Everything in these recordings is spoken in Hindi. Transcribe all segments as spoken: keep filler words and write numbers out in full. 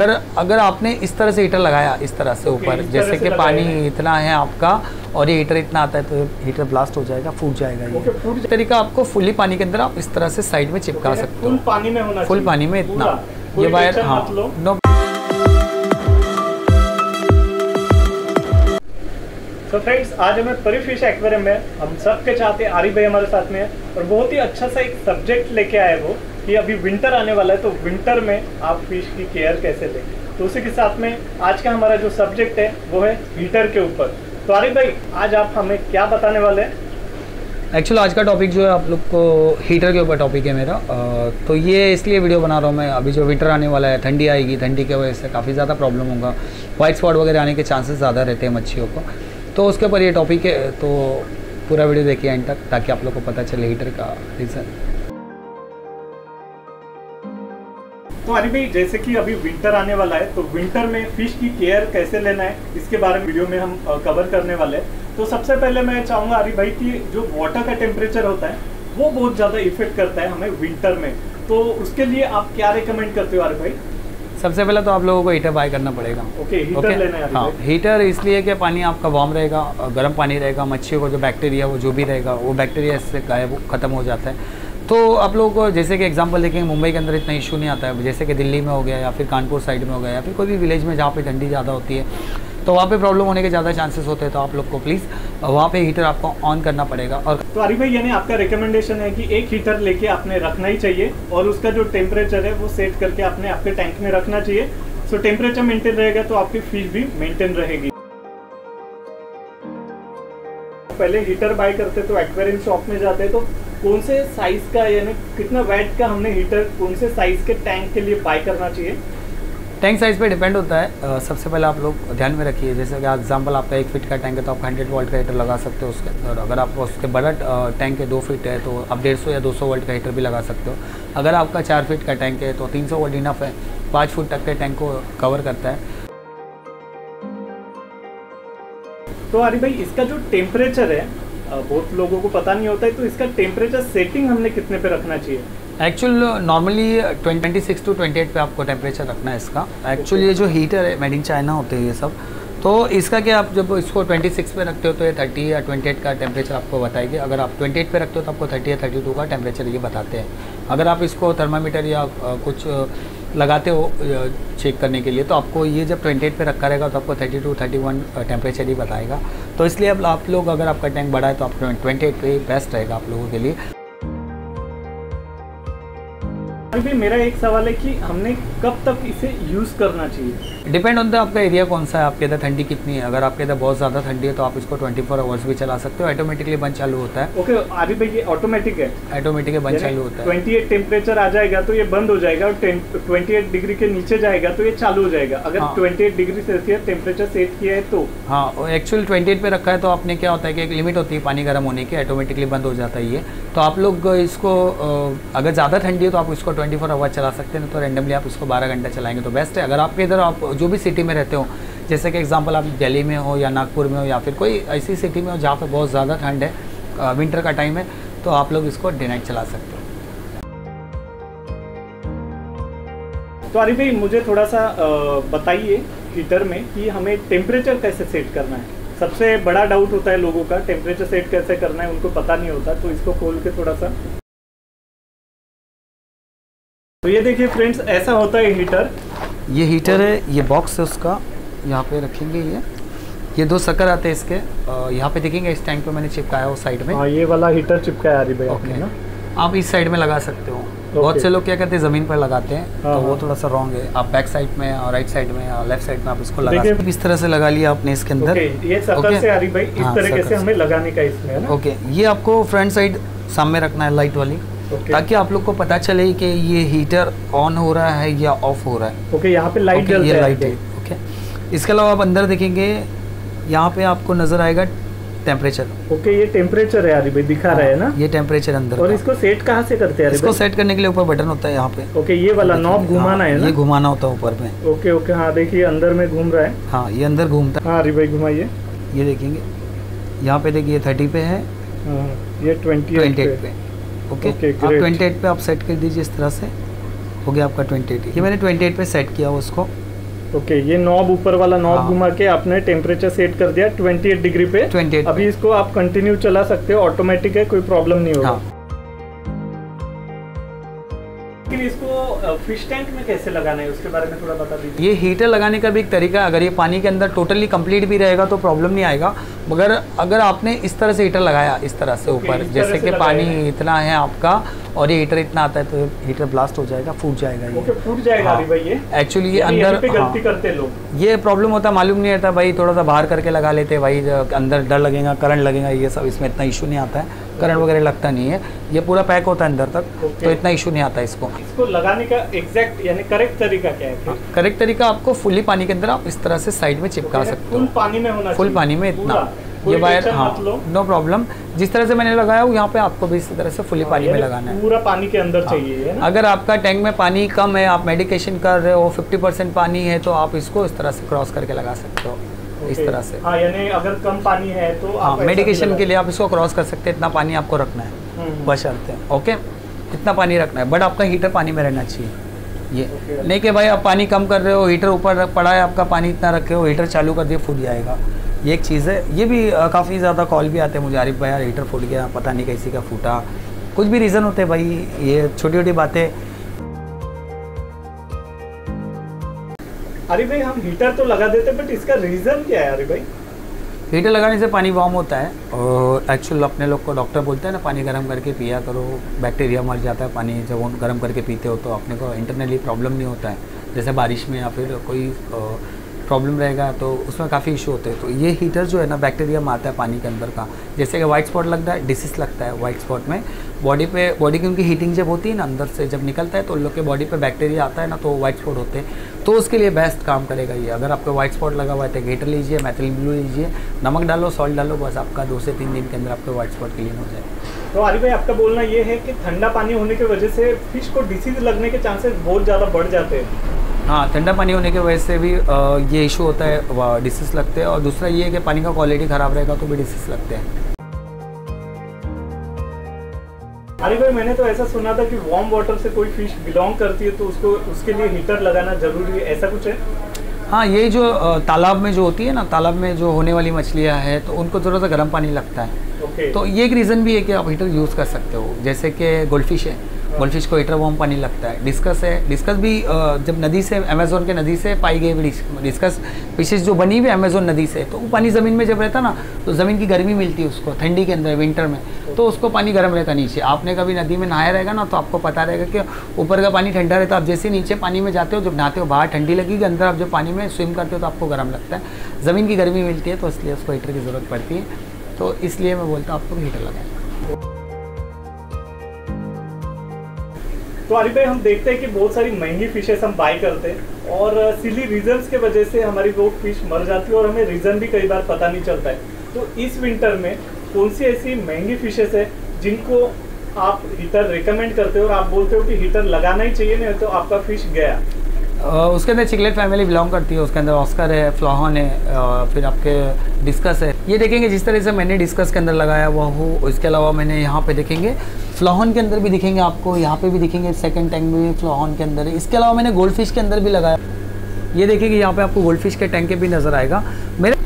अगर अगर आपने इस तरह से हीटर लगाया, इस तरह से ऊपर जैसे कि पानी इतना है आपका और ये हीटर इतना आता है तो हीटर ब्लास्ट हो जाएगा, फूट जाएगा। ये तरीका आपको फुली पानी के अंदर आप इस तरह से साइड में चिपका सकते हो। पानी में होना, फुल पानी में इतना ये वायर। हाँ, नो तो फ्रेंड्स, आज हमें परिफिश एक्वेरियम में हम सबके चाहते आरिफ भाई हमारे साथ में है और बहुत ही अच्छा सा एक सब्जेक्ट लेके आए वो कि अभी विंटर आने वाला है तो विंटर में आप फिश की केयर कैसे लें। तो उसी के साथ में आज का हमारा जो सब्जेक्ट है वो है हीटर के ऊपर। तो आरिफ भाई, आज आप हमें क्या बताने वाले हैं? एक्चुअली आज का टॉपिक जो है आप लोग को हीटर के ऊपर टॉपिक है मेरा। तो ये इसलिए वीडियो बना रहा हूँ मैं, अभी जो विंटर आने वाला है, ठंडी आएगी, ठंडी की वजह से काफ़ी ज़्यादा प्रॉब्लम होगा, वाइट स्पॉट वगैरह आने के चांसेस ज़्यादा रहते हैं मच्छियों को, तो उसके ऊपर ये टॉपिक है। तो पूरा वीडियो देखिए एंड तक ताकि आप लोग को पता चले हीटर का रीज़न। तो आरिफ भाई, जैसे कि अभी विंटर आने वाला है तो विंटर में फिश की केयर कैसे लेना है इसके बारे में वीडियो में हम कवर करने वाले हैं। तो सबसे पहले मैं चाहूँगा आरिफ भाई कि जो वाटर का टेम्परेचर होता है वो बहुत ज़्यादा इफेक्ट करता है हमें विंटर में, तो उसके लिए आप क्या रिकमेंड करते हो आरिफ भाई? सबसे पहले तो आप लोगों को हीटर बाय करना पड़ेगा। Okay, heater okay? लेना है। हाँ, हीटर इसलिए कि पानी आपका वार्म रहेगा, गर्म पानी रहेगा, मच्छियों को जो बैक्टीरिया वो जो भी रहेगा वो बैक्टीरिया इससे गायब ख़त्म हो जाता है। तो आप लोगों को जैसे कि एग्जांपल देखेंगे मुंबई के अंदर इतना इशू नहीं आता है, जैसे कि दिल्ली में हो गया या फिर कानपुर साइड में हो गया या फिर कोई भी विलेज में जहाँ पर ठंडी ज़्यादा होती है तो वहाँ पे प्रॉब्लम होने के ज़्यादा चांसेस होते हैं। तो आप लोग को प्लीज़ वहाँ पे हीटर आपको ऑन करना पड़ेगा। और तो आरिफ भाई, यानी आपका रिकमेंडेशन है कि एक हीटर लेके आपने रखना ही चाहिए और उसका जो टेम्परेचर है वो सेट करके आपने आपके टैंक में रखना चाहिए। सो टेम्परेचर मेंटेन रहेगा तो आपकी फिश भी मेंटेन रहेगी। पहले हीटर बाय करते तो एक्वेरियम शॉप में जाते तो कौन से साइज का, यानी कितना वेट का हमने हीटर कौन से साइज के टैंक के लिए बाय करना चाहिए? टैंक साइज़ पे डिपेंड होता है। सबसे पहले आप लोग ध्यान में रखिए, जैसे कि एग्जांपल आपका एक फीट का टैंक है तो आप हंड्रेड वोल्ट का हीटर लगा सकते हो उसके अंदर। अगर आपका उसके बड़ा टैंक है, दो फीट है, तो आप डेढ़ सौ या दो सौ वोल्ट का हीटर भी लगा सकते हो। अगर आपका चार फीट का टैंक है तो तीन सौ वोल्ट इनफ है, पाँच फुट तक के टैंक को कवर करता है। तो आरिफ भाई, इसका जो टेम्परेचर है बहुत लोगों को पता नहीं होता है, तो इसका टेम्परेचर सेटिंग हमने कितने पे रखना चाहिए? एक्चुअल नॉर्मली छब्बीस टू अट्ठाईस पे आपको टेम्परेचर रखना है इसका। एक्चुअल ये जो हीटर है मेड इन चाइना होते हैं ये सब, तो इसका क्या आप जब इसको छब्बीस पे रखते हो तो ये तीस या अट्ठाईस का टेम्परेचर आपको बताएगी। अगर आप अट्ठाईस पे रखते हो तो आपको तीस या बत्तीस का टेम्परेचर ये बताते हैं। अगर आप इसको थर्मामीटर या कुछ लगाते हो चेक करने के लिए तो आपको ये जब अट्ठाईस पे रखा रहेगा तो आपको बत्तीस, इकतीस टेम्परेचर ही बताएगा। तो इसलिए अब आप लोग अगर आपका टैंक बड़ा है तो आप अट्ठाईस पे बेस्ट रहेगा आप लोगों के लिए। अभी मेरा एक सवाल है कि हमने कब तक इसे यूज़ करना चाहिए? डिपेंड ऑन द आपका एरिया कौन सा है, आपके इधर ठंडी कितनी है। अगर आपके इधर बहुत ज़्यादा ठंडी है तो आप इसको चौबीस आवर्स भी चला सकते हो, ऑटोमेटिकली बंद चालू होता है। ओके, अभी भाई ये ऑटोमेटिक है? ऑटोमेटिक बंद चालू होता है। अट्ठाईस टेम्परेचर आ जाएगा तो ये बंद हो जाएगा और अट्ठाईस डिग्री के नीचे जाएगा तो ये चालू हो जाएगा। अगर अट्ठाईस डिग्री सेल्सियस टेम्परेचर सेट किया है तो हाँ, एक्चुअल अट्ठाईस पे रखा है तो आपने क्या होता है कि एक लिमिट होती है पानी गर्म होने की, ऑटोमेटिकली बंद हो जाता है ये। तो आप लोग इसको अगर ज़्यादा ठंडी है तो आप इसको चौबीस आवर्स चला सकते हैं, तो रेंडमली आप इसको बारह घंटा चलाएंगे तो बेस्ट है। अगर आपके इधर आप जो भी सिटी में रहते हो, जैसे कि एग्जांपल आप दिल्ली में हो या नागपुर में हो या फिर कोई ऐसी सिटी में हो जहाँ पर बहुत ज़्यादा ठंड है, विंटर का टाइम है, तो आप लोग इसको डे नाइट चला सकते हो। तो आरिफ भाई, मुझे थोड़ा सा बताइए हीटर में कि हमें टेम्परेचर कैसे सेट करना है। सबसे बड़ा डाउट होता है लोगों का, टेम्परेचर सेट कैसे करना है उनको पता नहीं होता, तो इसको खोल के थोड़ा सा। तो ये देखिए फ्रेंड्स, ऐसा होता है हीटर। ये हीटर है, ये बॉक्स है उसका, यहाँ पे रखेंगे ये ये दो शकर आते हैं इसके, यहाँ पे देखेंगे इस टैंक पे मैंने चिपकाया वो साइड में। हाँ, ये वाला हीटर चिपकाया आरिफ भाई। ओके, ना आप इस साइड में लगा सकते हो। बहुत से लोग क्या करते हैं ज़मीन पर लगाते हैं, तो वो थोड़ा सा रॉन्ग है। आप बैक साइड में और राइट साइड में और लेफ्ट साइड में आप इसको लगा सकते हो। इस तरह से लगा लिया आपने इसके अंदर। ये शकर से आरिफ भाई, इस तरीके से हमें लगाने का इसमें है ना। ओके, ये आपको फ्रंट साइड सामने रखना है लाइट वाली, Okay. ताकि आप लोग को पता चले कि ये हीटर ऑन हो रहा है या ऑफ हो रहा है। ओके okay, यहाँ पे लाइट okay, ये लाइट है। Okay okay. इसके अलावा आप अंदर देखेंगे, यहाँ पे आपको नजर आएगा टेम्परेचर। ओके okay, ये टेम्परेचर है आरिफ भाई, दिखा रहा है ना, ये टेम्परेचर अंदर। और इसको सेट कहाँ से करते हैं? इसको सेट करने के लिए ऊपर बटन होता है यहाँ पे। ओके, ये वाला नॉब घुमाना है ना, ये घुमाना होता है ऊपर में। ओके ओके, हाँ देखिए अंदर में घूम रहा है। हाँ, ये अंदर घूमता है। हाँ आरिफ भाई, घुमाइए। ये देखेंगे यहाँ पे, देखिए थर्टी पे है, ये ट्वेंटी एट पे। ओके okay, okay, आप अट्ठाईस पे आप सेट कर दीजिए। इस तरह से हो गया आपका अट्ठाईस। ये मैंने अट्ठाईस पे सेट किया उसको। ओके okay, ये नॉब ऊपर वाला नॉब घुमा के आपने टेम्परेचर सेट कर दिया अट्ठाईस डिग्री पे। अट्ठाईस अभी इसको आप कंटिन्यू चला सकते हो, ऑटोमेटिक है, कोई प्रॉब्लम नहीं होगा। लेकिन इसको फिश टैंक में कैसे लगाना है उसके बारे में थोड़ा बता दीजिए। ये हीटर लगाने का भी एक तरीका है, अगर ये पानी के अंदर टोटली कंप्लीट भी रहेगा तो प्रॉब्लम नहीं आएगा, मगर अगर आपने इस तरह से हीटर लगाया इस तरह से ऊपर okay, जैसे कि पानी इतना है आपका और ये हीटर इतना आता है तो हीटर ब्लास्ट हो जाएगा, फूट जाएगा ये। ओके फूट जाएगा अभी भाई ये। एक्चुअली ये अंदर पे गलती करते लोग, ये प्रॉब्लम होता मालूम नहीं रहता भाई, थोड़ा सा बाहर करके लगा लेते भाई, अंदर डर लगेगा, करंट लगेगा, ये सब इसमें इतना इशू नहीं आता है, करंट वगैरह लगता नहीं है, ये पूरा पैक होता है अंदर तक तो इतना इशू नहीं आता है। इसको इसको लगाने का एग्जैक्ट यानी करेक्ट तरीका क्या है? करेक्ट तरीका आपको फुली पानी के अंदर आप इस तरह से साइड में चिपका सकते हो, पानी में होना, फुल पानी में इतना ये वायर। हाँ नो प्रॉब्लम, जिस तरह से मैंने लगाया हूँ यहाँ पे आपको भी इसी तरह से फुली पानी में लगाना है, पूरा पानी के अंदर चाहिए ना? अगर आपका टैंक में पानी कम है, आप मेडिकेशन कर रहे हो, पचास परसेंट पानी है तो आप इसको इस तरह से क्रॉस करके लगा सकते हो इस तरह से। हाँ यानी अगर कम पानी है तो आप मेडिकेशन के लिए आप इसको क्रॉस कर सकते हैं, इतना पानी आपको रखना है बशर्ते ओके इतना पानी रखना है, बट आपका हीटर पानी में रहना चाहिए। ये नहीं कि भाई आप पानी कम कर रहे हो, हीटर ऊपर पड़ा है आपका, पानी इतना रखे हो, हीटर चालू कर दिया फूट जाएगा, ये एक चीज़ है। ये भी काफ़ी ज़्यादा कॉल भी आते हैं मुझे, आरिफ भाई यार हीटर फूट गया, पता नहीं कैसी का फूटा, कुछ भी रीज़न होते हैं भाई, ये छोटी छोटी बातें। अरे भाई हम हीटर तो लगा देते हैं बट इसका रीज़न क्या है? अरे भाई हीटर लगाने से पानी वार्म होता है और एक्चुअल अपने लोग को डॉक्टर बोलते हैं ना पानी गर्म करके पिया करो, बैक्टीरिया मर जाता है पानी जब वो गर्म करके पीते हो तो अपने को इंटरनली प्रॉब्लम नहीं होता है, जैसे बारिश में या फिर कोई प्रॉब्लम रहेगा तो उसमें काफ़ी इशू होते हैं। तो ये हीटर जो है ना बैक्टीरिया मारता है पानी के अंदर का, जैसे कि वाइट स्पॉट लगता है, डिसीज़ लगता है वाइट स्पॉट में बॉडी पे, बॉडी की उनकी हीटिंग जब होती है ना अंदर से जब निकलता है तो उन लोग के बॉडी पे बैक्टीरिया आता है ना तो वाइट स्पॉट होते हैं, तो उसके लिए बेस्ट काम करेगा ये। अगर आपका वाइट स्पॉट लगा हुआ है तो हीटर लीजिए, मेथिलीन ब्लू लीजिए, नमक डालो, सॉल्ट डालो, बस आपका दो से तीन दिन के अंदर आपका वाइट स्पॉट क्लीन हो जाएगा। तो आरिफ भाई आपका बोलना ये है कि ठंडा पानी होने की वजह से फिश को डिसीज़ लगने के चांसेस बहुत ज़्यादा बढ़ जाते हैं। हाँ ठंडा पानी होने की वजह से भी ये इशू होता है, डिसीज़ लगते हैं, और दूसरा ये है कि पानी का क्वालिटी ख़राब रहेगा तो भी डिसीज़ लगते हैं। अरे भाई मैंने तो ऐसा सुना था कि वार्म वाटर से कोई फिश बिलोंग करती है तो उसको उसके लिए हीटर लगाना ज़रूरी है, ऐसा कुछ है? हाँ ये जो तालाब में जो होती है ना, तालाब में जो होने वाली मछलियाँ हैं तो उनको थोड़ा सा गर्म पानी लगता है okay. तो ये एक रीज़न भी है कि आप हीटर यूज़ कर सकते हो, जैसे कि गोल्डफिश है, गोल्डफिश को हीटर वार्म पानी लगता है, डिस्कस है, डिस्कस भी जब नदी से अमेज़ोन के नदी से पाई गई हुई डिस्कस फिशेज जो बनी हुई अमेज़ोन नदी से, तो वो पानी ज़मीन में जब रहता ना तो ज़मीन की गर्मी मिलती है उसको, ठंडी के अंदर विंटर में तो उसको पानी गर्म रहता नीचे। आपने कभी नदी में नहाया रहेगा ना तो आपको पता रहेगा कि ऊपर का पानी ठंडा रहता है, आप जैसे नीचे पानी में जाते हो जब नहाते हो बाहर ठंडी लगेगी, अंदर आप जब पानी में स्विम करते हो तो आपको गर्म लगता है, ज़मीन की गर्मी मिलती है तो इसलिए उसको हीटर की ज़रूरत पड़ती है, तो इसलिए मैं बोलता हूँ आपको हीटर लगाएं। तो आरिफ भाई हम देखते हैं कि बहुत सारी महंगी फिशेस हम बाय करते हैं और सिली रीजंस के वजह से हमारी वो फिश मर जाती है और हमें रीज़न भी कई बार पता नहीं चलता है, तो इस विंटर में कौन सी ऐसी महंगी फिशेस है जिनको आप हीटर रिकमेंड करते हो और आप बोलते हो कि हीटर लगाना ही चाहिए नहीं तो आपका फिश गया? उसके अंदर चिकलेट फैमिली बिलोंग करती है, उसके अंदर ऑस्कर है, फ्लाहन है, फिर आपके डिस्कस है। ये देखेंगे जिस तरह से मैंने डिस्कस के अंदर लगाया हुआ हो, इसके अलावा मैंने यहाँ पे देखेंगे फ्लाहन के अंदर भी दिखेंगे आपको, यहाँ पे भी दिखेंगे सेकंड टैंक में फ्लाहन के अंदर, इसके अलावा मैंने गोल्ड फिश के अंदर भी लगाया। ये देखेंगे यहाँ पर आपको गोल्ड फिश के टैंक भी नज़र आएगा मेरे,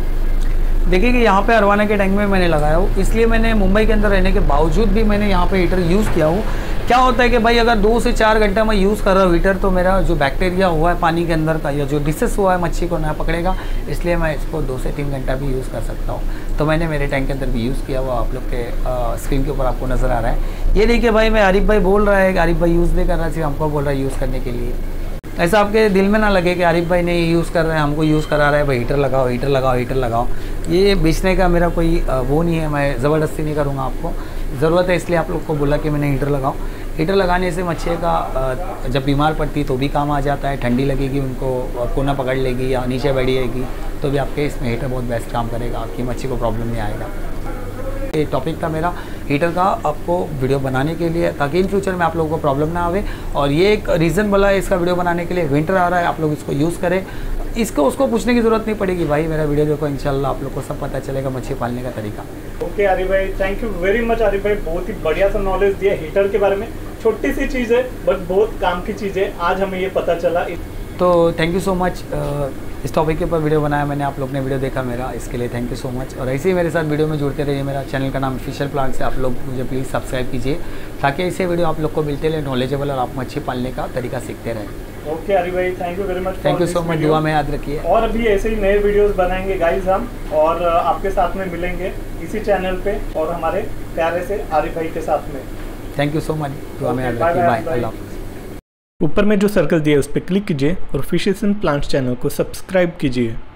देखिए कि यहाँ पे अरवाना के टैंक में मैंने लगाया हूँ, इसलिए मैंने मुंबई के अंदर रहने के बावजूद भी मैंने यहाँ पे हीटर यूज़ किया हूँ। क्या होता है कि भाई अगर दो से चार घंटा मैं यूज़ कर रहा हूँ हीटर तो मेरा जो बैक्टीरिया हुआ है पानी के अंदर का या जो डिसेस हुआ है मच्छी को ना पकड़ेगा, इसलिए मैं इसको दो से तीन घंटा भी यूज़ कर सकता हूँ, तो मैंने मेरे टैंक के अंदर भी यूज़ किया हुआ, आप लोग के स्क्रीन के ऊपर आपको नज़र आ रहा है। ये देखिए भाई मैं आरिफ भाई बोल रहा है, आरिफ भाई यूज़ नहीं कर रहा है, सिर्फ हमको बोल रहा है यूज़ करने के लिए, ऐसा आपके दिल में ना लगे कि आरिफ भाई नहीं यूज़ कर रहे हैं, हमको यूज़ करा रहा है भाई हीटर लगाओ हीटर लगाओ हीटर लगाओ, ये बेचने का मेरा कोई वो नहीं है, मैं ज़बरदस्ती नहीं करूँगा, आपको ज़रूरत है इसलिए आप लोग को बोला कि मैंने हीटर लगाओ। हीटर लगाने से मच्छी का जब बीमार पड़ती तो भी काम आ जाता है, ठंडी लगेगी उनको, कोना पकड़ लेगी या नीचे बैठेगी तो भी आपके इसमें हीटर बहुत बेस्ट काम करेगा, आपकी मच्छी को प्रॉब्लम नहीं आएगा। ये टॉपिक था मेरा हीटर का आपको वीडियो बनाने के लिए, ताकि इन फ्यूचर में आप लोगों को प्रॉब्लम ना आवे, और ये एक रीज़न बोला है इसका वीडियो बनाने के लिए, विंटर आ रहा है आप लोग इसको यूज़ करें, इसको उसको पूछने की ज़रूरत नहीं पड़ेगी भाई, मेरा वीडियो देखो इंशाल्लाह आप लोग को सब पता चलेगा मच्छी पालने का तरीका। ओके आरिफ भाई thank you very much, Arif भाई बहुत ही बढ़िया सा नॉलेज दिया हीटर के बारे में, छोटी सी चीज़ है बट बहुत काम की चीज़ है, आज हमें ये पता चला। तो थैंक यू सो मच, इस टॉपिक के ऊपर वीडियो बनाया मैंने, आप लोग ने वीडियो देखा मेरा, इसके लिए थैंक यू सो मच। और ऐसे ही मेरे साथ वीडियो में जुड़ते रहिए। मेरा चैनल का नाम फिशर प्लांट है, आप लोग मुझे प्लीज़ सब्सक्राइब कीजिए ताकि ऐसे वीडियो आप लोग को मिलते रहे, नॉलेजेबल और आप मच्छी पालने का तरीका सीखते रहें। ओके हरी भाई, thank you very much, thank you so much, दुआ में याद रखिए। और अभी ऐसे ही नए वीडियोस बनाएंगे गाइस हम, और आपके साथ में मिलेंगे इसी चैनल पे और हमारे प्यारे से आरिफ भाई के साथ में। थैंक यू सो मच, दुआ में याद रखिए, बाय, अल्लाह हाफिज़। ऊपर में जो सर्कल दिया है उस पर क्लिक कीजिए और फिशेज एंड प्लांट्स चैनल को सब्सक्राइब कीजिए।